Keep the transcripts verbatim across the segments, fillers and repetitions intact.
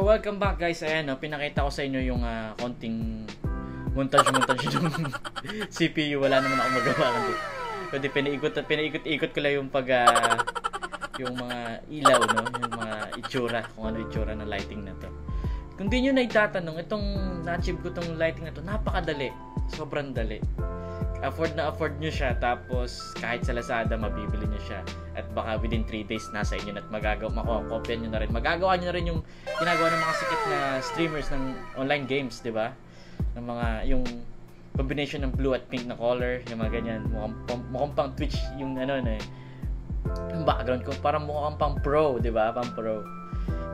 So, welcome back guys. Ayan, no, pinakita ko sa inyo yung uh, konting montage-montage ng C P U. Wala naman ako magawa. Pwede pinaikot at pinaikot-ikot ko lang yung pag uh, yung mga ilaw, no? Yung mga itsura, kung ano itsura ng lighting na to. Kung di nyo na itatanong, itong na-achieve ko itong lighting na to, napakadali. Sobrang dali. Afford na afford nyo siya. Tapos, kahit sa Lazada, mabibili nyo siya. At baka within three days nasa inyo na at magagawa, makukopya nyo na rin. Magagawa nyo na rin yung ginagawa ng mga sikat na streamers ng online games, di ba? Ng mga, yung combination ng blue at pink na color, yung mga ganyan. Mukhang, mukhang pang Twitch yung ano na eh. Yung background ko, parang mukhang pang pro, di ba? Pang pro.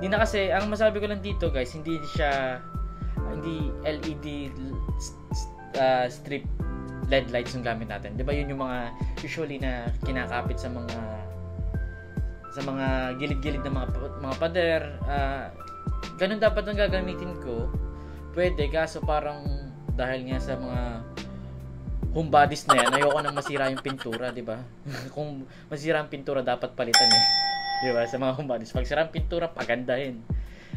Hindi na kasi, ang masabi ko lang dito guys, hindi siya, hindi L E D uh, strip L E D lights yung gamit natin. 'Di ba? Yun yung mga usually na kinakapit sa mga sa mga gilid-gilid ng mga mga pader. Uh, ganun dapat ang gagamitin ko. Pwede kaso parang dahil nga sa mga home bodies na yan, ayoko nang masira yung pintura, 'di ba? Kung masira ang pintura dapat palitan eh. 'Di ba? Sa mga home bodies, pag sira ang pintura, pagandahin.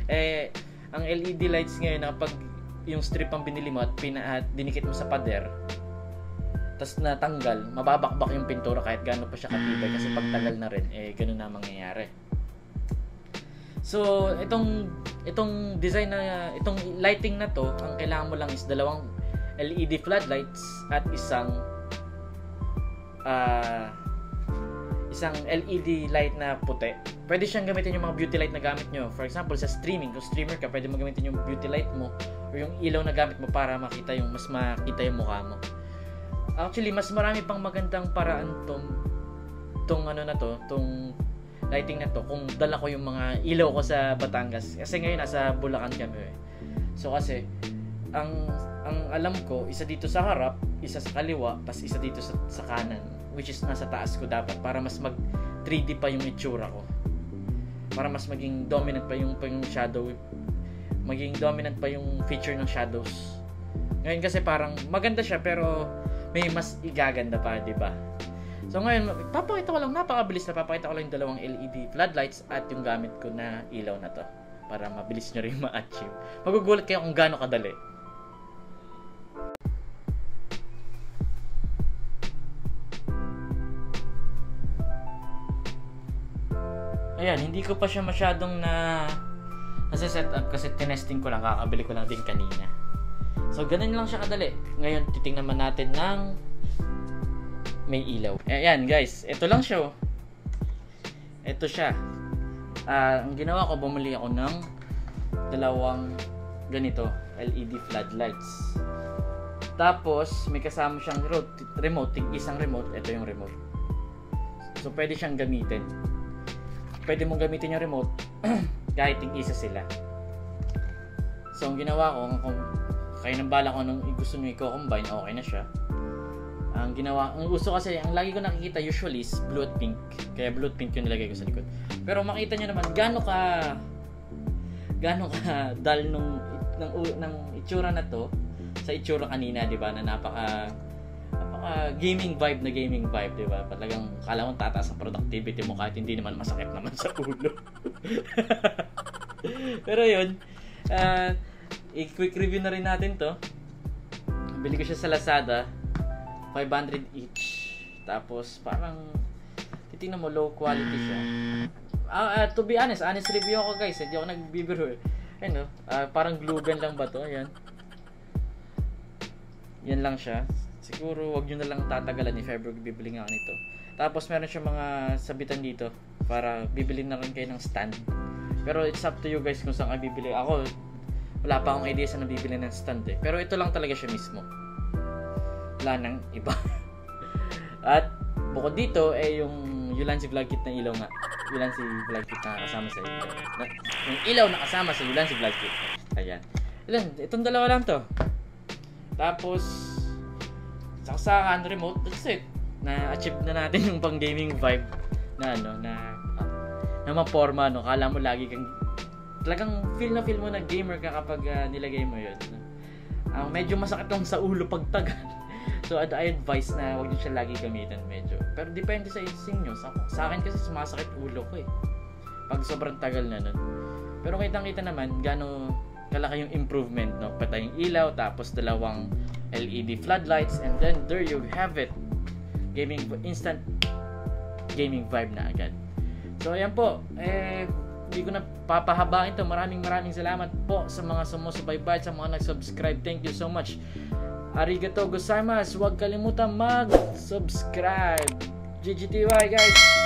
Eh, ang L E D lights ngayon na pag yung strip ang binili mo at pinaat dinikit mo sa pader, tas natanggal, mababakbak yung pintura kahit gaano pa siya katibay kasi pagtagal na rin, eh, ganun na mangyayari. So, itong itong design na, itong lighting na to, ang kailangan mo lang is dalawang L E D floodlights at isang uh, isang L E D light na puti. Pwede siyang gamitin yung mga beauty light na gamit nyo. For example, sa streaming, kung streamer ka, pwede mo gamitin yung beauty light mo o yung ilaw na gamit mo para makita yung, mas makita yung mukha mo. Actually, mas marami pang magandang paraan tong tong ano na to, tong lighting na to kung dala ko yung mga ilaw ko sa Batangas. Kasi ngayon nasa Bulacan kami. Eh. So kasi ang ang alam ko, isa dito sa harap, isa sa kaliwa, tapos isa dito sa, sa kanan, which is nasa taas ko dapat para mas mag three D pa yung itsura ko. Para mas maging dominant pa yung, pa yung shadow, maging dominant pa yung feature ng shadows. Ngayon kasi parang maganda siya pero may mas igaganda pa, di ba? So ngayon, papakita ko lang, napakabilis na papakita ko lang yung dalawang L E D floodlights at yung gamit ko na ilaw na to para mabilis nyo rin ma-achieve. Magugulat kayo kung gaano kadali. Ayan, hindi ko pa siya masyadong na nasa-set up kasi tinesting ko lang, kakabili ko lang din kanina. So, ganun lang siya kadali. Ngayon, titingnan naman natin ng may ilaw. Ayan, guys. Ito lang siya. Ito siya. Uh, ang ginawa ko, bumili ako ng dalawang ganito, L E D floodlights. Tapos, may kasama siyang remote. Isang remote. Ito yung remote. So, pwede siyang gamitin. Pwede mong gamitin yung remote kahit tig-isa sila. So, ang ginawa ko, ang kaya nang bala ko nung gusto nyo i-combine, okay na siya. Ang ginawa, ang gusto kasi, ang lagi ko nakikita usually is blue at pink. Kaya blue at pink yung nilagay ko sa likod. Pero makita nyo naman, gano'n ka, gano'n ka dal nung, ng, ng itsura na to, sa itsura kanina, di ba, na napaka, napaka gaming vibe na gaming vibe, di ba? Talagang kala mong tataas ang productivity mo kahit hindi naman masakit naman sa ulo. Pero yun, ah, uh, i-quick review na rin natin to. Bili ko siya sa Lazada, five hundred each. Tapos parang titingnan mo low quality siya. Uh, uh, to be honest, honest review ako guys, hindi ako nagbibiro. Ayun no, uh, parang glue gun lang ba to? Ayan. Yan lang siya. Siguro wag niyo na lang tatagalan ni February bibili nga ako nito. Tapos meron siya mga sabitan dito para bibili na rin kayo ng stand. Pero it's up to you guys kung saan kayo bibili. Ako wala pa akong idea sa nabibili ng stand eh. Pero ito lang talaga siya mismo. Wala nang iba. At bukod dito, eh yung Ulanzi Vlogkit na ilaw nga. Ulanzi Vlogkit na kasama sa ilaw. Na, yung ilaw na kasama sa Ulanzi Vlogkit. Ayan. Ilan, itong dalawa lang to. Tapos, saksakan, remote, that's it. Na-achieve na natin yung pang gaming vibe na ano, na na maporma, no? Kala mo lagi kang talagang feel na feel mo na gamer ka kapag uh, nilagay mo yun. Uh, medyo masakit lang sa ulo pagtagal. So, I advise na huwag nyo siya lagi gamitin medyo. Pero depende sa inyo. Sa, sa akin kasi sumasakit ulo ko eh. Pag sobrang tagal na nun. Pero kitang-kita naman gano'ng kalaki yung improvement, no? Patay yung ilaw, tapos dalawang L E D floodlights, and then there you have it. Gaming, instant gaming vibe na agad. So ayan po, eh hindi ko na papahabain ito. Maraming maraming salamat po sa mga sumusubaybay, sa mga nag-subscribe. Thank you so much. Arigato gozaimasu. Huwag kalimutan mag-subscribe. G G T Y guys.